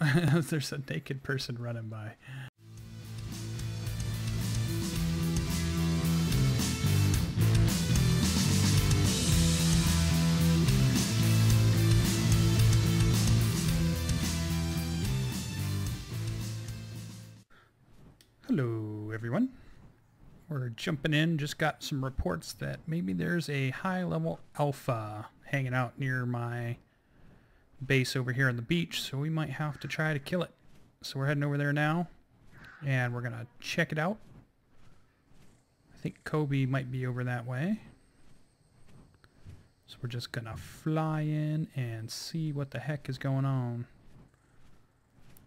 There's a naked person running by. Hello everyone, we're jumping in. Just got some reports that maybe there's a high level alpha hanging out near my base over here on the beach, so we might have to try to kill it. So we're heading over there now and we're gonna check it out. I think Kobe might be over that way, so we're just gonna fly in and see what the heck is going on.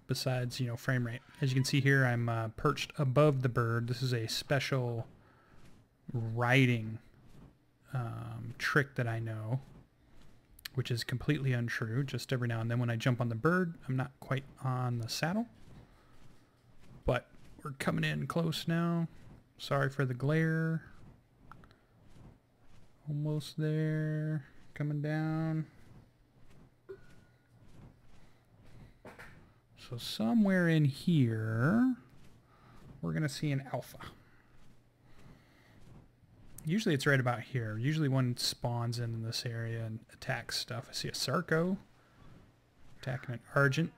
Besides, you know, frame rate. As you can see here, I'm perched above the bird. This is a special riding trick that I know, which is completely untrue. Just every now and then when I jump on the bird, I'm not quite on the saddle. But we're coming in close now. Sorry for the glare. Almost there. Coming down. So somewhere in here, we're going to see an alpha. Usually it's right about here. Usually one spawns in this area and attacks stuff. I see a Sarco attacking an Argent.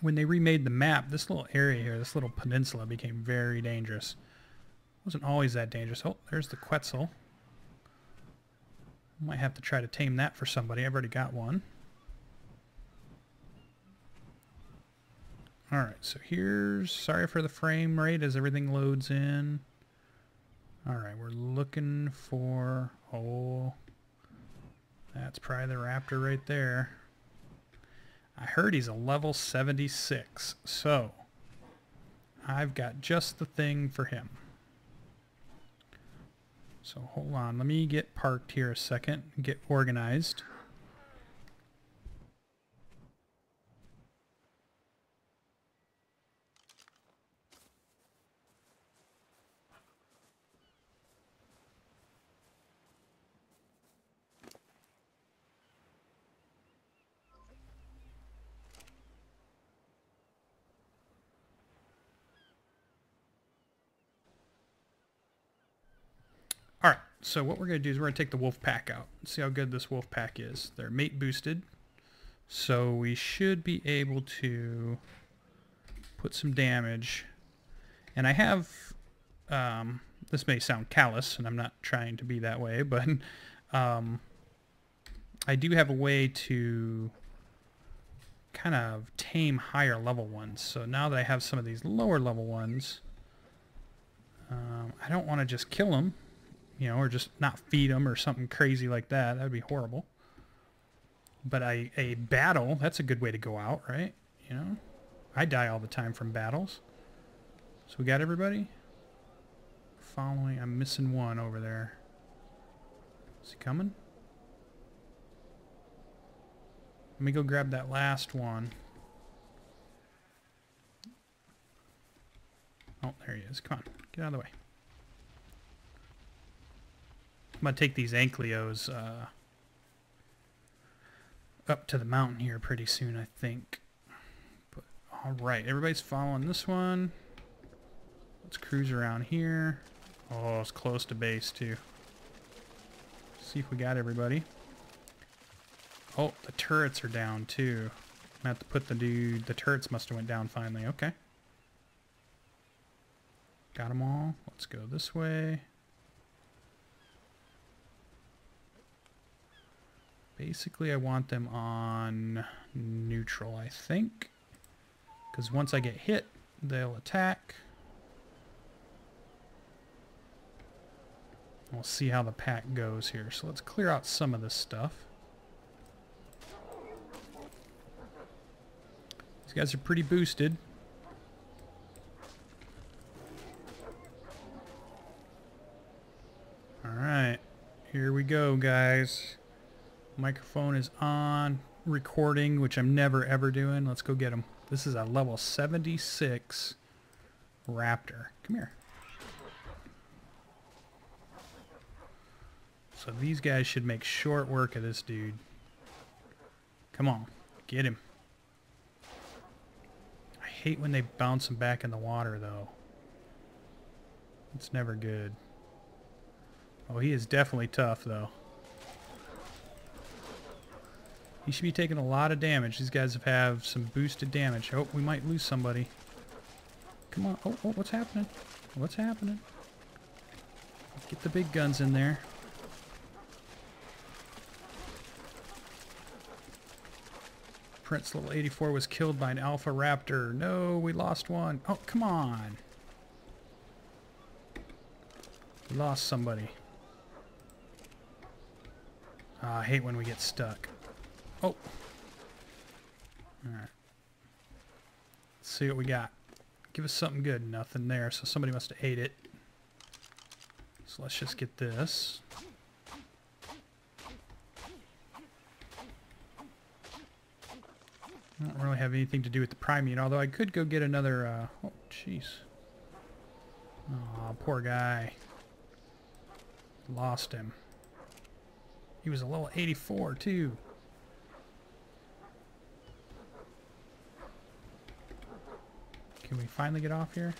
When they remade the map, this little area here, this little peninsula became very dangerous. It wasn't always that dangerous. Oh, there's the Quetzal. Might have to try to tame that for somebody. I've already got one. Alright, so here's, sorry for the frame rate as everything loads in. Alright, we're looking for, oh, that's probably the raptor right there. I heard he's a level 76, so I've got just the thing for him. So hold on, let me get parked here a second and get organized. So what we're going to do is we're going to take the wolf pack out. Let's see how good this wolf pack is. They're mate boosted, so we should be able to put some damage. And I have, this may sound callous, and I'm not trying to be that way, but I do have a way to kind of tame higher level ones. So now that I have some of these lower level ones, I don't want to just kill them. You know, or just not feed them or something crazy like that. That would be horrible. But a battle, that's a good way to go out, right? You know, I die all the time from battles. So we got everybody following. I'm missing one over there. Is he coming? Let me go grab that last one. Oh, there he is. Come on, get out of the way. I'm going to take these Ankylos up to the mountain here pretty soon, I think. But, all right, everybody's following this one. Let's cruise around here. Oh, it's close to base, too. See if we got everybody. Oh, the turrets are down, too. I'm going to have to put the dude... The turrets must have went down finally. Okay. Got them all. Let's go this way. Basically, I want them on neutral, I think. Because once I get hit, they'll attack. We'll see how the pack goes here. So let's clear out some of this stuff. These guys are pretty boosted. Alright, here we go, guys. Microphone is on, recording, which I'm never ever doing. Let's go get him. This is a level 76 raptor. Come here. So these guys should make short work of this dude. Come on, get him. hate when they bounce them back in the water, though. It's never good. Oh, he is definitely tough, though. He should be taking a lot of damage. These guys have some boosted damage. Oh, we might lose somebody. Come on. Oh, oh, what's happening? What's happening? Get the big guns in there. Prince Level 84 was killed by an Alpha Raptor. No, we lost one. Oh, come on. We lost somebody. Ah, I hate when we get stuck. Oh. Alright. Let's see what we got. Give us something good. Nothing there, so somebody must have ate it. So let's just get this. I don't really have anything to do with the primate, although I could go get another, oh, jeez. Aw, poor guy. Lost him. He was a level 84, too. Can we finally get off here?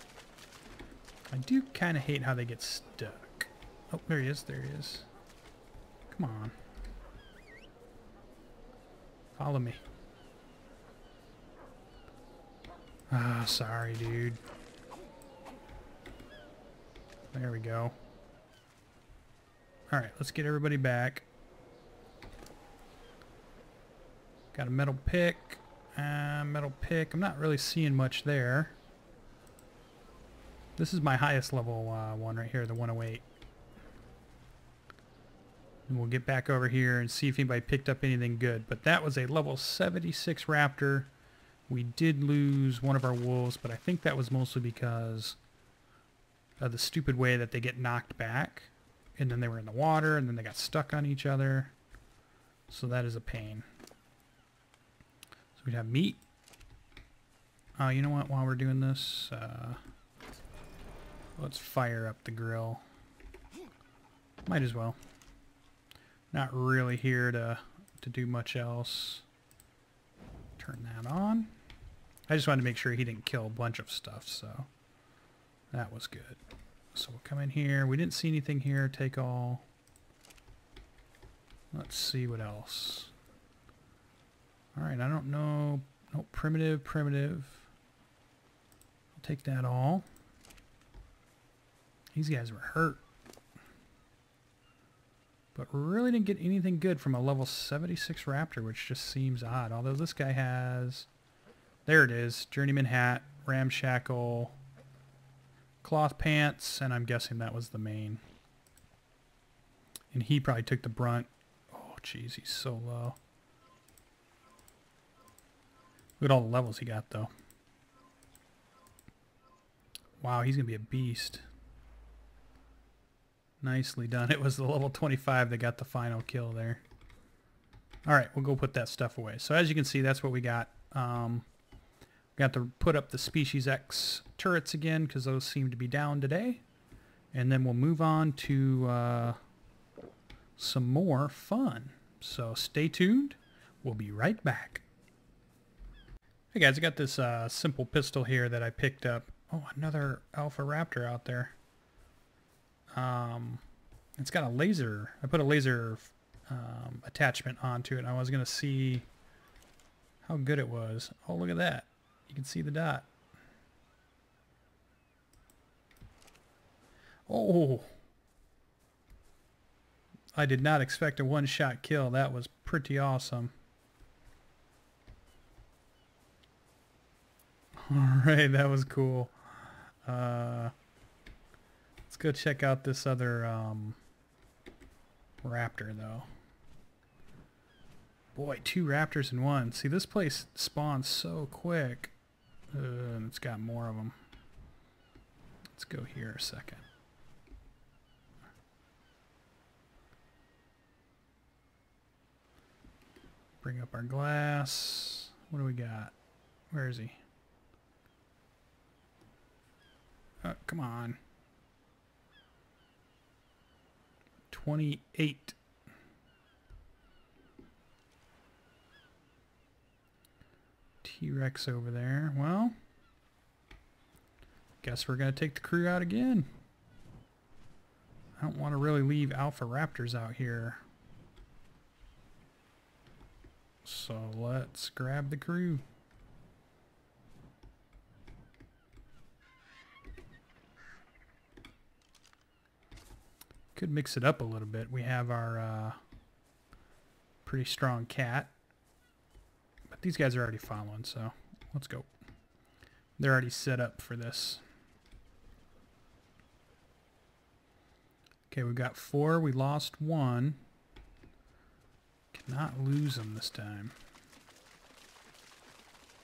I do kind of hate how they get stuck. Oh, there he is, there he is. Come on. Follow me. Ah, sorry, dude. There we go. Alright, let's get everybody back. Got a metal pick. Metal pick. I'm not really seeing much there. This is my highest level one right here, the 108. And we'll get back over here and see if anybody picked up anything good. But that was a level 76 raptor. We did lose one of our wolves, but I think that was mostly because of the stupid way that they get knocked back. And then they were in the water, and then they got stuck on each other. So that is a pain. So we'd have meat. Oh, you know what? While we're doing this... let's fire up the grill. Might as well. Not really here to do much else. Turn that on. I just wanted to make sure he didn't kill a bunch of stuff, so that was good. So we'll come in here. We didn't see anything here. Take all. Let's see what else. Alright, I don't know. Nope, primitive, primitive. I'll take that all. These guys were hurt. But really didn't get anything good from a level 76 raptor, which just seems odd. Although this guy has... There it is. Journeyman hat, ramshackle, cloth pants, and I'm guessing that was the main. And he probably took the brunt. Oh, jeez, he's so low. Look at all the levels he got, though. Wow, he's going to be a beast. Nicely done. It was the level 25 that got the final kill there. Alright, we'll go put that stuff away. So as you can see, that's what we got. We got to put up the Species X turrets again, because those seem to be down today. And then we'll move on to some more fun. So stay tuned. We'll be right back. Hey guys, I got this simple pistol here that I picked up. Oh, another Alpha Raptor out there. It's got a laser. I put a laser attachment onto it, and I was going to see how good it was. Oh, look at that. You can see the dot. Oh! I did not expect a one-shot kill. That was pretty awesome. Alright, that was cool. Let's go check out this other raptor, though. Boy, two raptors in one. See, this place spawns so quick. And it's got more of them. Let's go here a second. Bring up our glass. What do we got? Where is he? Oh, come on. 28. T-Rex over there. Well, Guess we're going to take the crew out again. I don't want to really leave Alpha Raptors out here. So let's grab the crew. Could mix it up a little bit. We have our pretty strong cat. But these guys are already following, so let's go. They're already set up for this. Okay, we've got four. We lost one. Cannot lose them this time.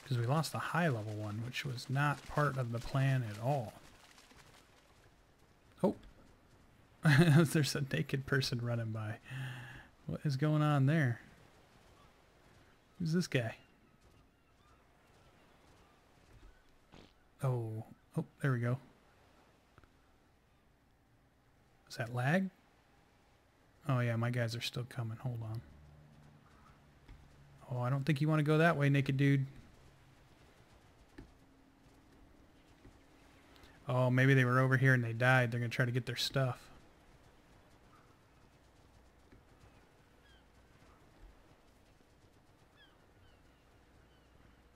Because we lost the high level one, which was not part of the plan at all. Oh. There's a naked person running by. What is going on there? Who's this guy? Oh, there we go. Is that lag? Oh yeah, my guys are still coming. Hold on. Oh, I don't think you want to go that way, naked dude. Oh, maybe they were over here and they died. They're going to try to get their stuff.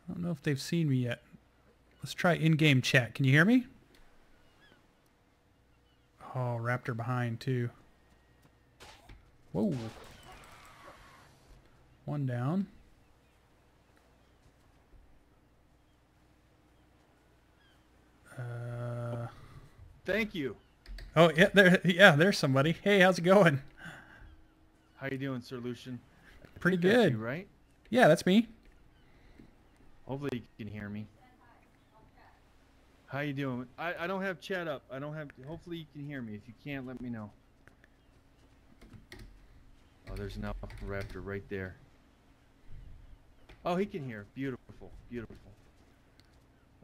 I don't know if they've seen me yet. Let's try in-game chat. Can you hear me? Oh, Raptor behind too. Whoa. One down. Thank you. Oh yeah, there's somebody. Hey, how's it going? How you doing, SirLucien? Pretty good, you, right? Yeah, that's me. Hopefully you can hear me. How you doing? I don't have chat up. I don't have. Hopefully you can hear me. If you can't, let me know. Oh, there's an Alpha Raptor right there. Oh, he can hear. Beautiful, beautiful.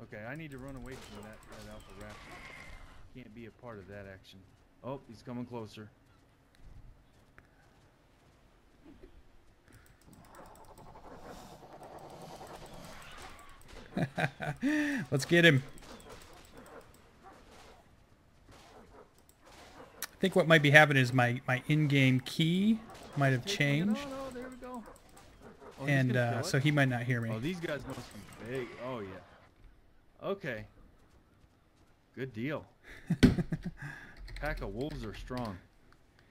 Okay, I need to run away from that Alpha Raptor. Can't be a part of that action. Oh, he's coming closer. Let's get him. I think what might be happening is my in-game key might have changed. Oh, there we go. Oh, and so he might not hear me. Oh, these guys must be big. Oh, yeah. Okay. Good deal. Pack of wolves are strong.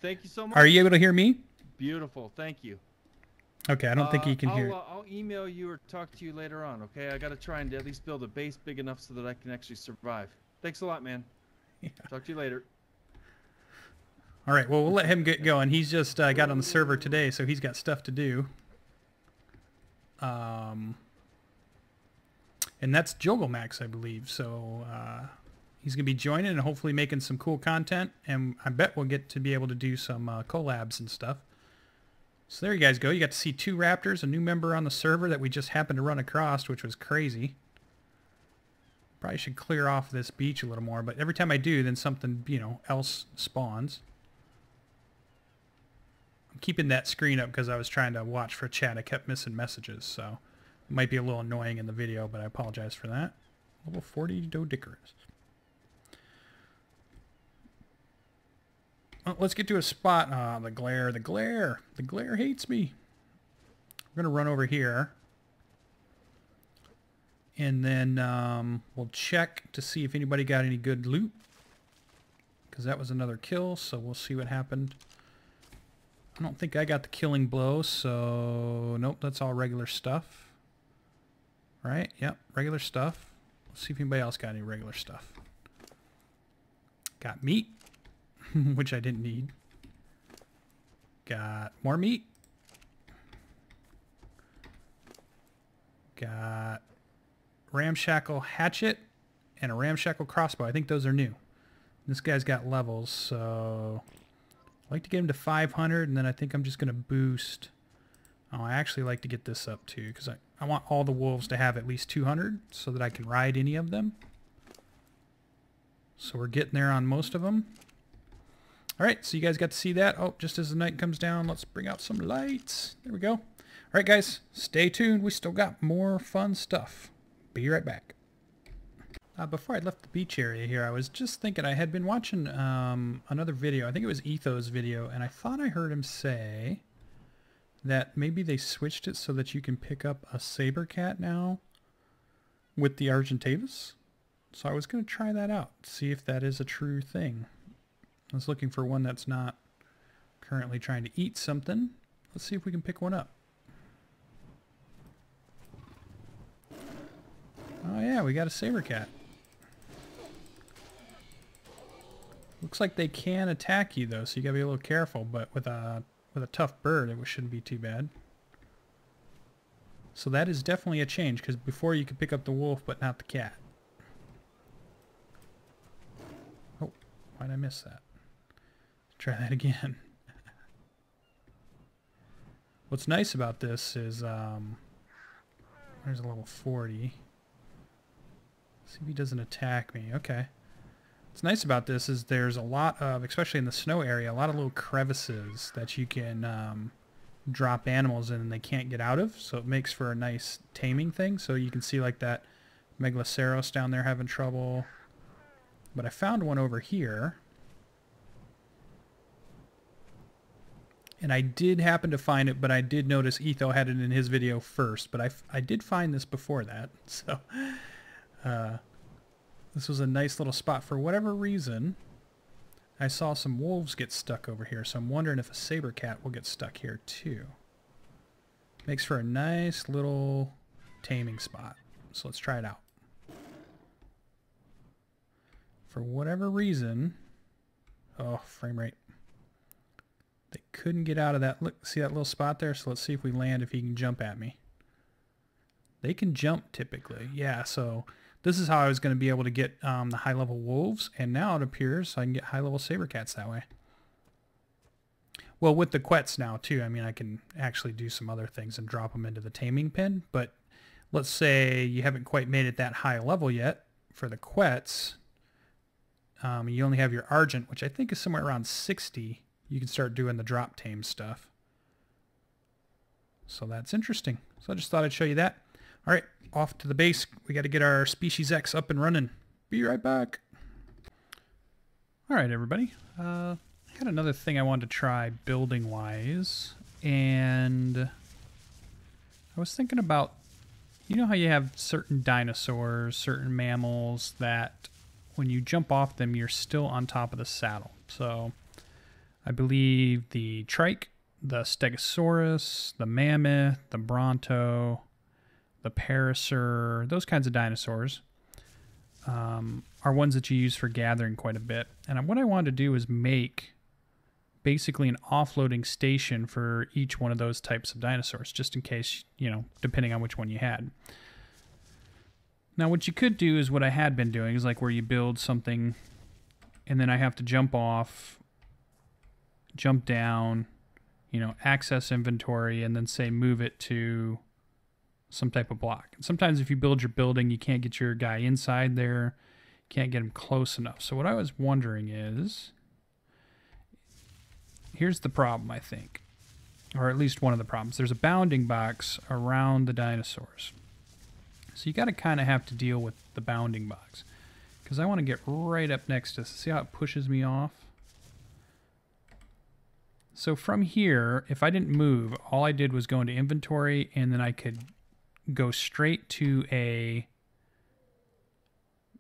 Thank you so much. Are you able to hear me? Beautiful. Thank you. Okay, I don't think he can hear. I'll email you or talk to you later on, okay? I got to try and at least build a base big enough so that I can actually survive. Thanks a lot, man. Yeah. Talk to you later. All right, well, we'll let him get going. He's just got on the server today, so he's got stuff to do. And that's JoggleMax, I believe. So he's going to be joining and hopefully making some cool content. And I bet we'll get to be able to do some collabs and stuff. So there you guys go. You got to see two Raptors, a new member on the server that we just happened to run across, which was crazy. Probably should clear off this beach a little more, but every time I do, then something, you know, else spawns. Keeping that screen up because I was trying to watch for chat. I kept missing messages, so it might be a little annoying in the video, but I apologize for that. Level 40 Dodicarus. Well, let's get to a spot. Ah, the glare, the glare. The glare hates me. We're going to run over here. And then we'll check to see if anybody got any good loot. Because that was another kill, so we'll see what happened. I don't think I got the killing blow, so nope, that's all regular stuff. Right? Yep, regular stuff. Let's see if anybody else got any regular stuff. Got meat, which I didn't need. Got more meat. Got ramshackle hatchet and a ramshackle crossbow. I think those are new. This guy's got levels, so... I like to get him to 500, and then I think I'm just going to boost. Oh, I actually like to get this up, too, because I want all the wolves to have at least 200 so that I can ride any of them. So we're getting there on most of them. All right, so you guys got to see that. Oh, just as the night comes down, let's bring out some lights. There we go. All right, guys, stay tuned. We still got more fun stuff. Be right back. Before I left the beach area here, I was just thinking I had been watching another video. I think it was Ethos' video, and I thought I heard him say that maybe they switched it so that you can pick up a Sabercat now with the Argentavis. So I was going to try that out, see if that is a true thing. I was looking for one that's not currently trying to eat something. Let's see if we can pick one up. Oh yeah, we got a Sabercat. Looks like they can attack you though, so you gotta be a little careful, but with a tough bird it shouldn't be too bad. So that is definitely a change, because before you could pick up the wolf but not the cat. Oh, why'd I miss that? Let's try that again. What's nice about this is there's a level 40. See if he doesn't attack me. Okay. What's nice about this is there's a lot of, especially in the snow area, a lot of little crevices that you can drop animals in and they can't get out of. So it makes for a nice taming thing. So you can see like that Megaloceros down there having trouble. But I found one over here. And I did happen to find it, but I did notice Etho had it in his video first. But I did find this before that. So... this was a nice little spot. For whatever reason, I saw some wolves get stuck over here, so I'm wondering if a Sabercat will get stuck here too. Makes for a nice little taming spot. So let's try it out. For whatever reason, oh, frame rate. They couldn't get out of that. Look, see that little spot there? So let's see if we land, if he can jump at me. They can jump typically. Yeah, so this is how I was going to be able to get the high-level wolves, and now it appears I can get high-level Sabercats that way. Well, with the Quets now, too. I mean, I can actually do some other things and drop them into the taming pen, but let's say you haven't quite made it that high level yet for the Quets. You only have your Argent, which I think is somewhere around 60. You can start doing the drop tame stuff. So that's interesting. So I just thought I'd show you that. All right, off to the base. We got to get our Species X up and running. Be right back. All right, everybody. I had another thing I wanted to try building-wise, and I was thinking about, you know how you have certain dinosaurs, certain mammals that when you jump off them, you're still on top of the saddle. So I believe the Trike, the Stegosaurus, the Mammoth, the Bronto, the Parasaur, those kinds of dinosaurs are ones that you use for gathering quite a bit. And what I wanted to do is make basically an offloading station for each one of those types of dinosaurs, just in case, you know, depending on which one you had. Now, what you could do is what I had been doing is like where you build something and then I have to jump off, jump down, you know, access inventory, and then say move it to some type of block. And sometimes if you build your building, you can't get your guy inside there, can't get him close enough. So what I was wondering is, here's the problem, I think, or at least one of the problems. There's a bounding box around the dinosaurs. So you got to kind of have to deal with the bounding box, because I want to get right up next to this. See how it pushes me off? So from here, if I didn't move, all I did was go into inventory, and then I could go straight to a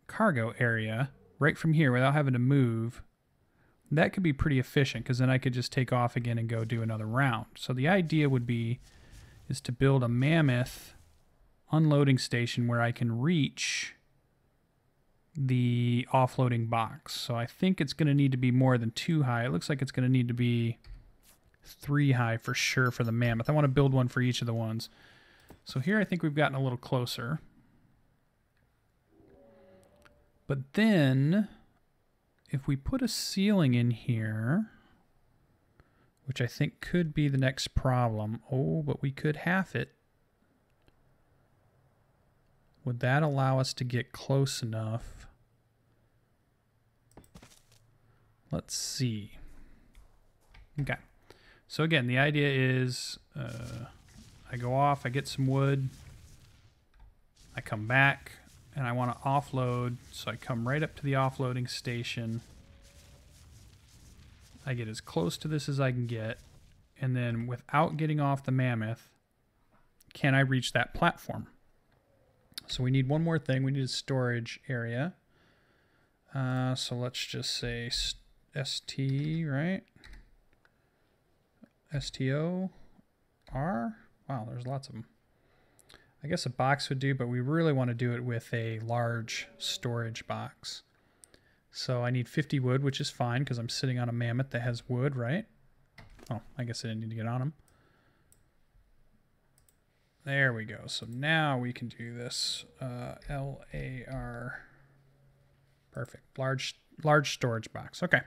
cargo area right from here without having to move. That could be pretty efficient, because then I could just take off again and go do another round. So the idea would be is to build a mammoth unloading station where I can reach the offloading box. So I think it's going to need to be more than 2 high. It looks like it's going to need to be 3 high for sure for the mammoth. I want to build one for each of the ones. So here I think we've gotten a little closer. But then, if we put a ceiling in here, which I think could be the next problem. Oh, but we could half it. Would that allow us to get close enough? Let's see. Okay. So again, the idea is... I go off, I get some wood, I come back, and I want to offload, so I come right up to the offloading station. I get as close to this as I can get, and then without getting off the Mammoth, can I reach that platform? So we need one more thing. We need a storage area. So let's just say ST, right? STOR. Wow, there's lots of them. I guess a box would do, but we really want to do it with a large storage box. So I need 50 wood, which is fine because I'm sitting on a mammoth that has wood, right? Oh, I guess I didn't need to get on them. There we go. So now we can do this. LAR. Perfect. Large storage box. Okay.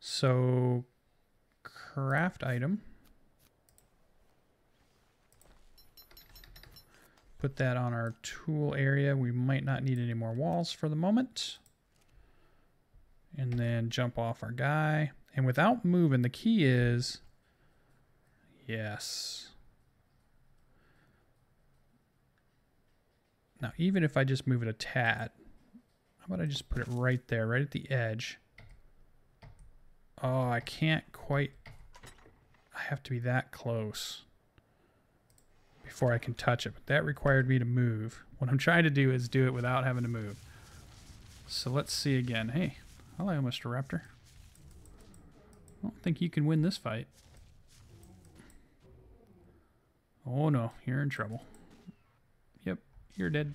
So craft item. Put that on our tool area. We might not need any more walls for the moment. And then jump off our guy. And without moving, the key is yes. Now, even if I just move it a tad, how about I just put it right there, right at the edge? Oh, I can't quite. I have to be that close before I can touch it, but that required me to move. What I'm trying to do is do it without having to move. So let's see again. Hey, hello, Mr. Raptor. I don't think you can win this fight. Oh no, you're in trouble. Yep, you're dead.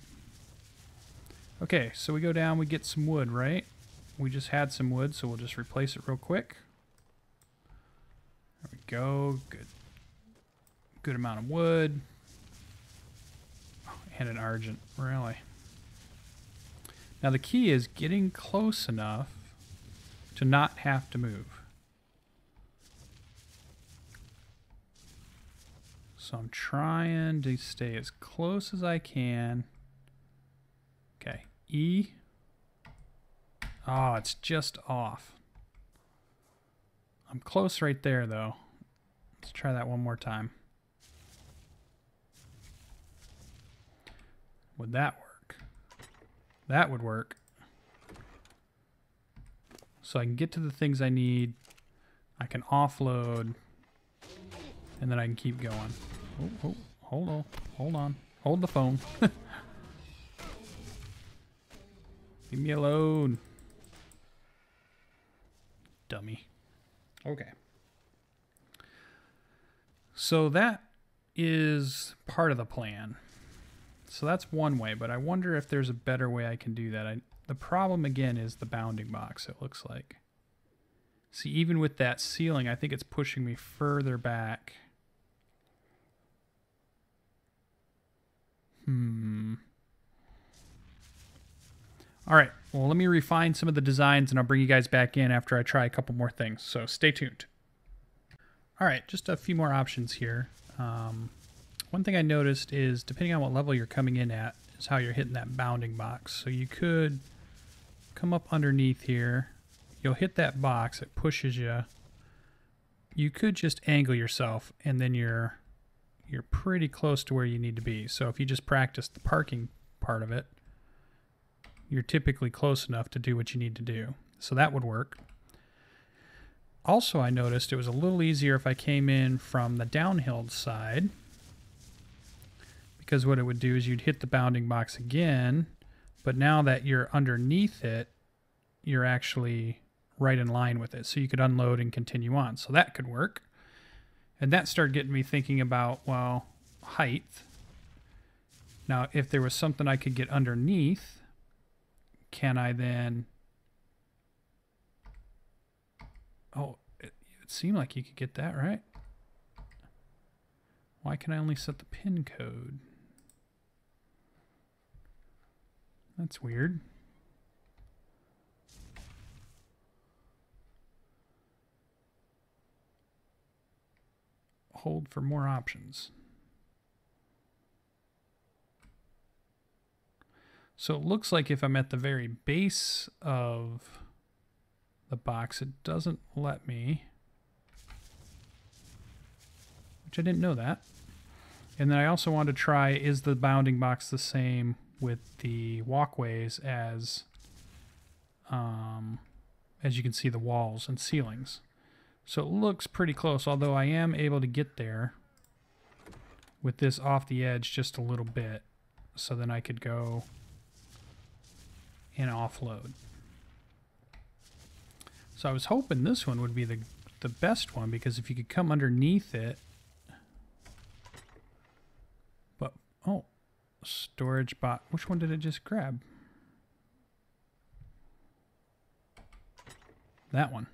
Okay, so we go down, we get some wood, right? We just had some wood, so we'll just replace it real quick. There we go, good amount of wood. And an argent, really. Now the key is getting close enough to not have to move. So I'm trying to stay as close as I can. Okay, E. Oh, it's just off. I'm close right there, though. Let's try that one more time. Would that work? That would work. So I can get to the things I need. I can offload. And then I can keep going. Oh, oh, hold on. Hold on. Hold the phone. Leave me alone. Dummy. Okay. So that is part of the plan. So that's one way, but I wonder if there's a better way I can do that. The problem, again, is the bounding box, it looks like. See, even with that ceiling, I think it's pushing me further back. All right, well, let me refine some of the designs, and I'll bring you guys back in after I try a couple more things, so stay tuned. All right, just a few more options here. One thing I noticed is, depending on what level you're coming in at, is how you're hitting that bounding box. So you could come up underneath here. You'll hit that box. It pushes you. You could just angle yourself, and then you're pretty close to where you need to be. So if you just practice the parking part of it, you're typically close enough to do what you need to do. So that would work. Also, I noticed it was a little easier if I came in from the downhill side, because what it would do is you'd hit the bounding box again, but now that you're underneath it, you're actually right in line with it. So you could unload and continue on. So that could work. And that started getting me thinking about, well, height. Now, if there was something I could get underneath, can I then... Oh, it seemed like you could get that, right? Why can I only set the pin code? That's weird. Hold for more options. So it looks like if I'm at the very base of the box, it doesn't let me, which I didn't know that. And then I also wanted to try, is the bounding box the same with the walkways as you can see the walls and ceilings. So it looks pretty close, although I am able to get there with this off the edge just a little bit. So then I could go and offload. So I was hoping this one would be the best one, because if you could come underneath it. But, oh, storage bot. Which one did it just grab? That one.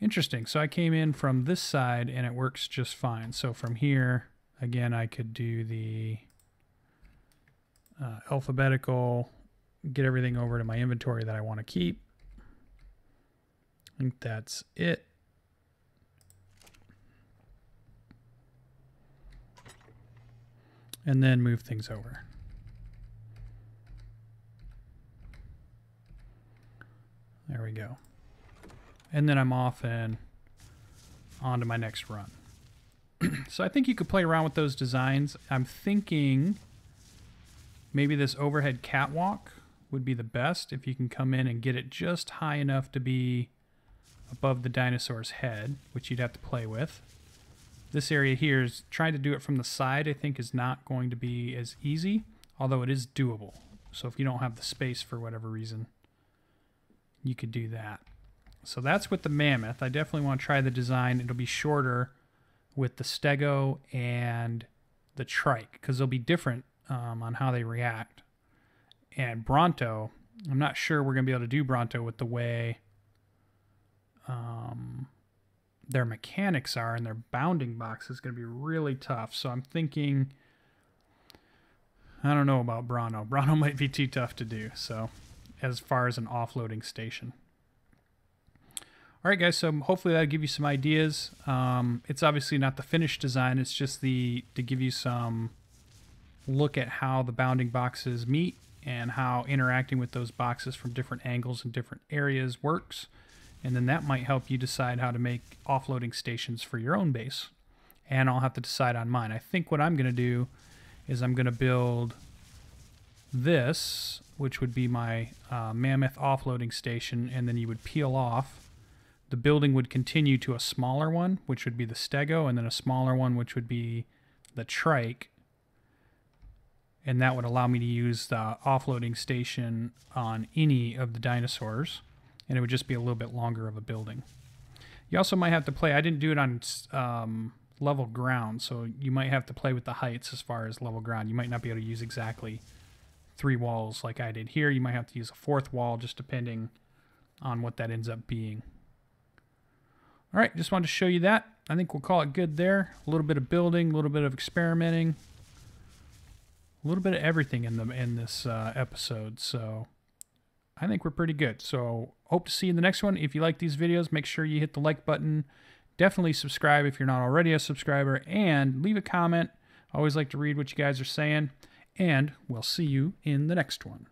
Interesting. So I came in from this side and it works just fine. So from here, again, I could do the alphabetical, get everything over to my inventory that I want to keep. I think that's it. And then move things over. There we go. And then I'm off and on to my next run. So I think you could play around with those designs. I'm thinking maybe this overhead catwalk would be the best if you can come in and get it just high enough to be above the dinosaur's head, which you'd have to play with. This area here is trying to do it from the side, I think, is not going to be as easy, although it is doable. So if you don't have the space for whatever reason, you could do that. So that's with the mammoth. I definitely want to try the design. It'll be shorter with the stego and the trike, because they'll be different on how they react. And Bronto, I'm not sure we're going to be able to do Bronto with the way their mechanics are, and their bounding box is going to be really tough. So I'm thinking, I don't know about Bronto. Bronto might be too tough to do, so as far as an offloading station. All right, guys, so hopefully that'll give you some ideas. It's obviously not the finished design. It's just to give you some look at how the bounding boxes meet and how interacting with those boxes from different angles and different areas works. And then that might help you decide how to make offloading stations for your own base. And I'll have to decide on mine. I think what I'm going to do is I'm going to build this, which would be my mammoth offloading station, and then you would peel off. The building would continue to a smaller one, which would be the stego, and then a smaller one, which would be the trike. And that would allow me to use the offloading station on any of the dinosaurs, and it would just be a little bit longer of a building. You also might have to play, I didn't do it on level ground, so you might have to play with the heights as far as level ground. You might not be able to use exactly 3 walls like I did here. You might have to use a 4th wall, just depending on what that ends up being. All right, just wanted to show you that. I think we'll call it good there. A little bit of building, a little bit of experimenting, a little bit of everything in this episode. So I think we're pretty good. So hope to see you in the next one. If you like these videos, make sure you hit the like button. Definitely subscribe if you're not already a subscriber, and leave a comment. I always like to read what you guys are saying, and we'll see you in the next one.